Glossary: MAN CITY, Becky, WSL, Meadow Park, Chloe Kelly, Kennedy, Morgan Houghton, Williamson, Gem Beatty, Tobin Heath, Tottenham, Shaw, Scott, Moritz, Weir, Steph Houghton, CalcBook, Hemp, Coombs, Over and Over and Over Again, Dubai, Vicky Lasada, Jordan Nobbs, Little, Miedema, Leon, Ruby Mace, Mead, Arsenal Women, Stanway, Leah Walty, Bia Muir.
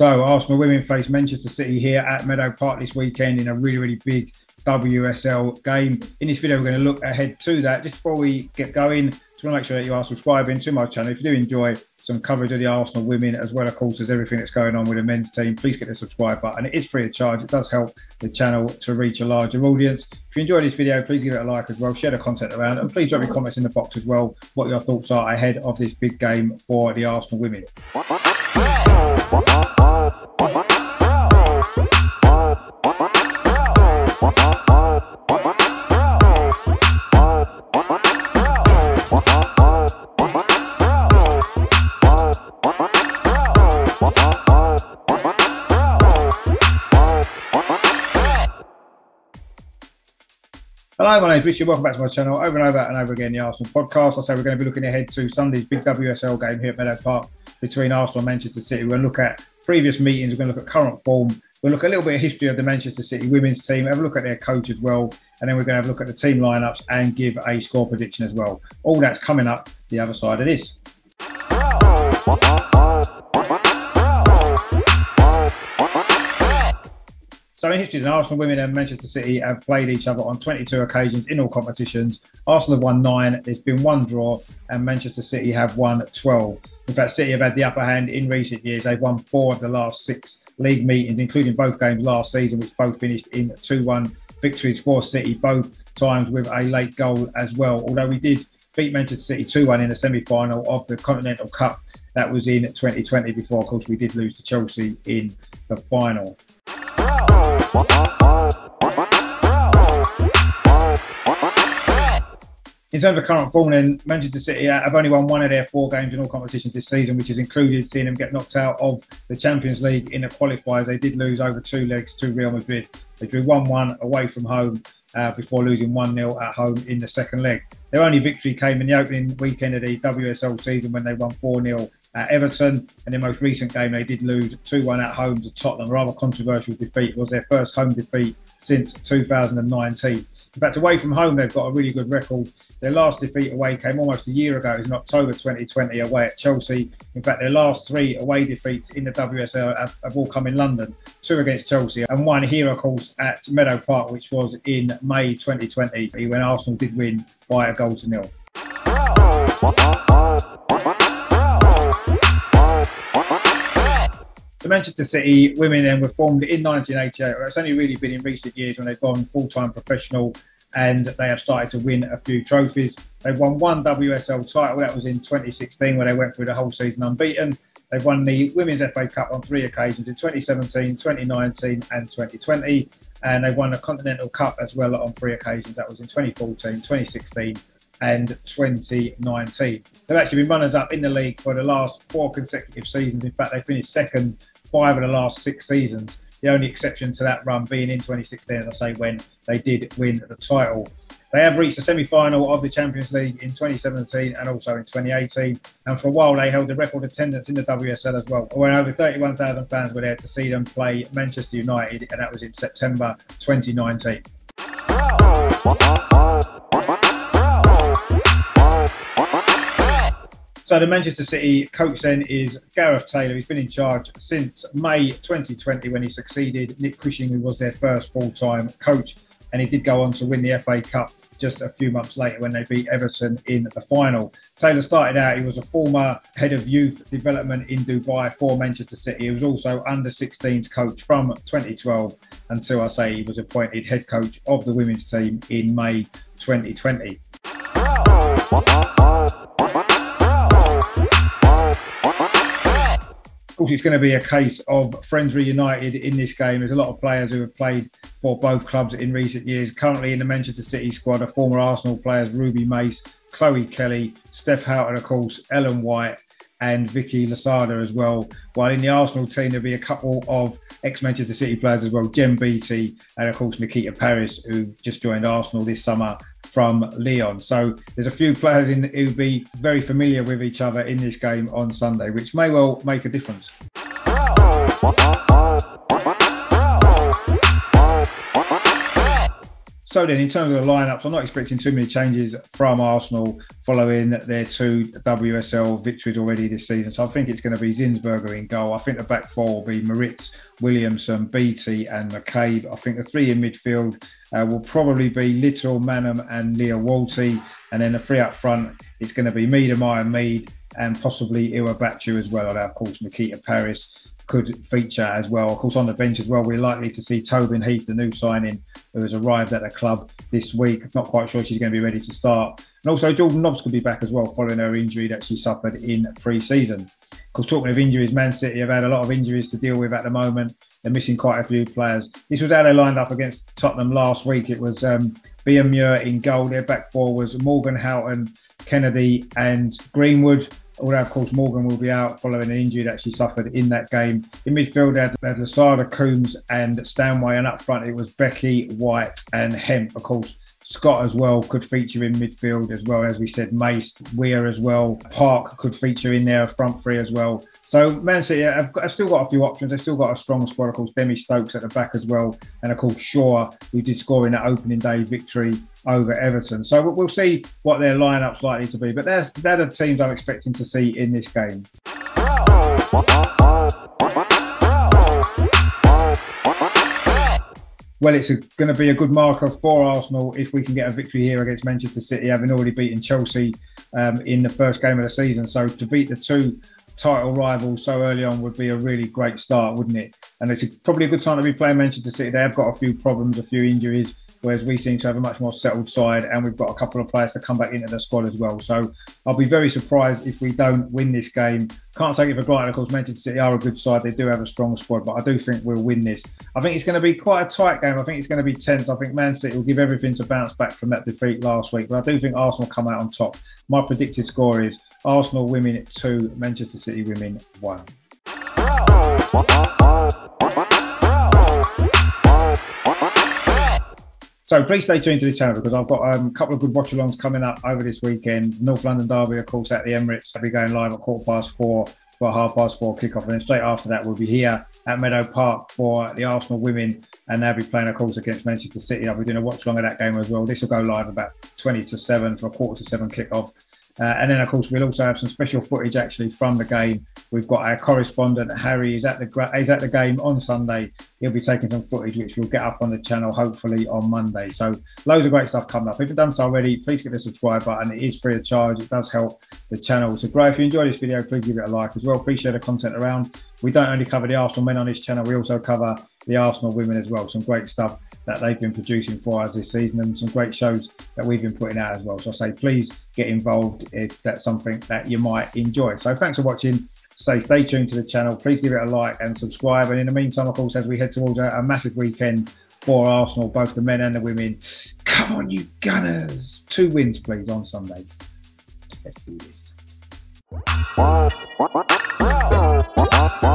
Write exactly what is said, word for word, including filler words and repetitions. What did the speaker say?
So Arsenal Women face Manchester City here at Meadow Park this weekend in a really, really big W S L game. In this video, we're going to look ahead to that. Just before we get going, I just want to make sure that you are subscribing to my channel. If you do enjoy some coverage of the Arsenal Women, as well, of course, as everything that's going on with the men's team, please hit the subscribe button. It is free of charge. It does help the channel to reach a larger audience. If you enjoyed this video, please give it a like as well. Share the content around, and please drop your comments in the box as well what your thoughts are ahead of this big game for the Arsenal Women. Hello, my name is Richard. Welcome back to my channel. Over and over and over again, the Arsenal podcast. I say we're going to be looking ahead to Sunday's big W S L game here at Meadow Park between Arsenal and Manchester City. We're going to look at previous meetings. We're going to look at current form. We'll look at a little bit of history of the Manchester City women's team, have a look at their coach as well, and then we're going to have a look at the team lineups and give a score prediction as well. All that's coming up the other side of this. So in history, the Arsenal Women and Manchester City have played each other on twenty-two occasions in all competitions. Arsenal have won nine, there's been one draw, and Manchester City have won twelve. In fact, City have had the upper hand in recent years. They've won four of the last six league meetings, including both games last season, which both finished in two one victories for City, both times with a late goal as well. Although we did beat Manchester City two one in the semi-final of the Continental Cup. That was in twenty twenty before, of course, we did lose to Chelsea in the final. In terms of current form, then, Manchester City have only won one of their four games in all competitions this season, which has included seeing them get knocked out of the Champions League in the qualifiers. They did lose over two legs to Real Madrid. They drew one one away from home uh, before losing one nil at home in the second leg. Their only victory came in the opening weekend of the W S L season when they won four nil at Everton. And their most recent game, they did lose two one at home to Tottenham. A rather controversial defeat. It was their first home defeat since two thousand nineteen. In fact, away from home, they've got a really good record. Their last defeat away came almost a year ago. It was in October twenty twenty away at Chelsea. In fact, their last three away defeats in the W S L have, have all come in London. Two against Chelsea and one here, of course, at Meadow Park, which was in May twenty twenty, when Arsenal did win by a goal to nil. The Manchester City Women then were formed in nineteen eighty-eight. It's only really been in recent years when they've gone full-time professional and they have started to win a few trophies. They've won one W S L title. That was in twenty sixteen where they went through the whole season unbeaten. They've won the Women's F A Cup on three occasions in twenty seventeen, twenty nineteen and twenty twenty. And they've won the Continental Cup as well on three occasions. That was in twenty fourteen, twenty sixteen and twenty nineteen. They've actually been runners-up in the league for the last four consecutive seasons. In fact, they finished second five of the last six seasons. The only exception to that run being in twenty sixteen, as I say, when they did win the title. They have reached the semi-final of the Champions League in twenty seventeen and also in twenty eighteen. And for a while, they held the record attendance in the W S L as well, when over thirty-one thousand fans were there to see them play Manchester United, and that was in September twenty nineteen. So the Manchester City coach then is Gareth Taylor. He's been in charge since May twenty twenty when he succeeded Nick Cushing, who was their first full-time coach. And he did go on to win the F A Cup just a few months later when they beat Everton in the final. Taylor started out, he was a former head of youth development in Dubai for Manchester City. He was also under sixteens coach from twenty twelve until, I say, he was appointed head coach of the women's team in May twenty twenty. Of course, it's going to be a case of friends reunited in this game. There's a lot of players who have played for both clubs in recent years. Currently in the Manchester City squad are former Arsenal players Ruby Mace, Chloe Kelly, Steph Houghton, of course, Ellen White and Vicky Lasada as well. While in the Arsenal team, there'll be a couple of ex-Manchester City players as well, Gem Beatty and, of course, Nikita Paris, who just joined Arsenal this summer from Leon. So there's a few players in who'll be very familiar with each other in this game on Sunday, which may well make a difference. So then, in terms of the lineups, I'm not expecting too many changes from Arsenal following their two W S L victories already this season. So I think it's going to be Zinsberger in goal. I think the back four will be Moritz, Williamson, Beatty and McCabe. I think the three in midfield uh, will probably be Little, Manham and Leah Walty. And then the three up front, it's going to be Miedema and Mead and possibly Iwabuchi as well. And of course, Nikita Paris could feature as well. Of course, on the bench as well, we're likely to see Tobin Heath, the new signing, who has arrived at the club this week. Not quite sure she's going to be ready to start. And also, Jordan Nobbs could be back as well following her injury that she suffered in pre-season. Of course, talking of injuries, Man City have had a lot of injuries to deal with at the moment. They're missing quite a few players. This was how they lined up against Tottenham last week. It was um, Bia Muir in goal. Their back four was Morgan Houghton, Kennedy and Greenwood. Although, of course, Morgan will be out following an injury that she suffered in that game. In midfield, they had, they had Lasada, Coombs and Stanway. And up front, it was Becky, White and Hemp. Of course, Scott as well could feature in midfield as well. As we said, Mace, Weir as well. Park could feature in their front three as well. So Man City have, got, have still got a few options. They've still got a strong squad. Of course, Demi Stokes at the back as well. And of course, Shaw, who did score in that opening day victory over Everton. So we'll see what their lineup's likely to be. But they're, they're the teams I'm expecting to see in this game. Well, it's a, going to be a good marker for Arsenal if we can get a victory here against Manchester City, having already beaten Chelsea um, in the first game of the season. So to beat the two title rivals so early on would be a really great start, wouldn't it? And it's a, probably a good time to be playing Manchester City. They have got a few problems, a few injuries, whereas we seem to have a much more settled side, and we've got a couple of players to come back into the squad as well. So I'll be very surprised if we don't win this game. Can't take it for granted. Of course, Manchester City are a good side. They do have a strong squad, but I do think we'll win this. I think it's going to be quite a tight game. I think it's going to be tense. I think Man City will give everything to bounce back from that defeat last week, but I do think Arsenal come out on top. My predicted score is Arsenal Women two, Manchester City Women one. So please stay tuned to this channel because I've got um, a couple of good watch-alongs coming up over this weekend. North London Derby, of course, at the Emirates. I'll be going live at quarter past four for half past four kickoff. And then straight after that, we'll be here at Meadow Park for the Arsenal Women. And they'll be playing, of course, against Manchester City. I'll be doing a watch-along of that game as well. This will go live about twenty to seven for a quarter to seven kickoff. Uh, and then, of course, we'll also have some special footage actually from the game. We've got our correspondent, Harry, is at the is at the game on Sunday. He'll be taking some footage, which we'll get up on the channel, hopefully on Monday. So loads of great stuff coming up. If you've done so already, please hit the subscribe button. It is free of charge. It does help the channel to grow. If you enjoy this video, please give it a like as well. Please share the content around. We don't only cover the Arsenal men on this channel. We also cover the Arsenal women as well. Some great stuff that they've been producing for us this season and some great shows that we've been putting out as well. So I say, please get involved if that's something that you might enjoy. So thanks for watching. Stay, stay tuned to the channel. Please give it a like and subscribe. And in the meantime, of course, as we head towards a, a massive weekend for Arsenal, both the men and the women. Come on, you Gunners. Two wins, please, on Sunday. Let's do this.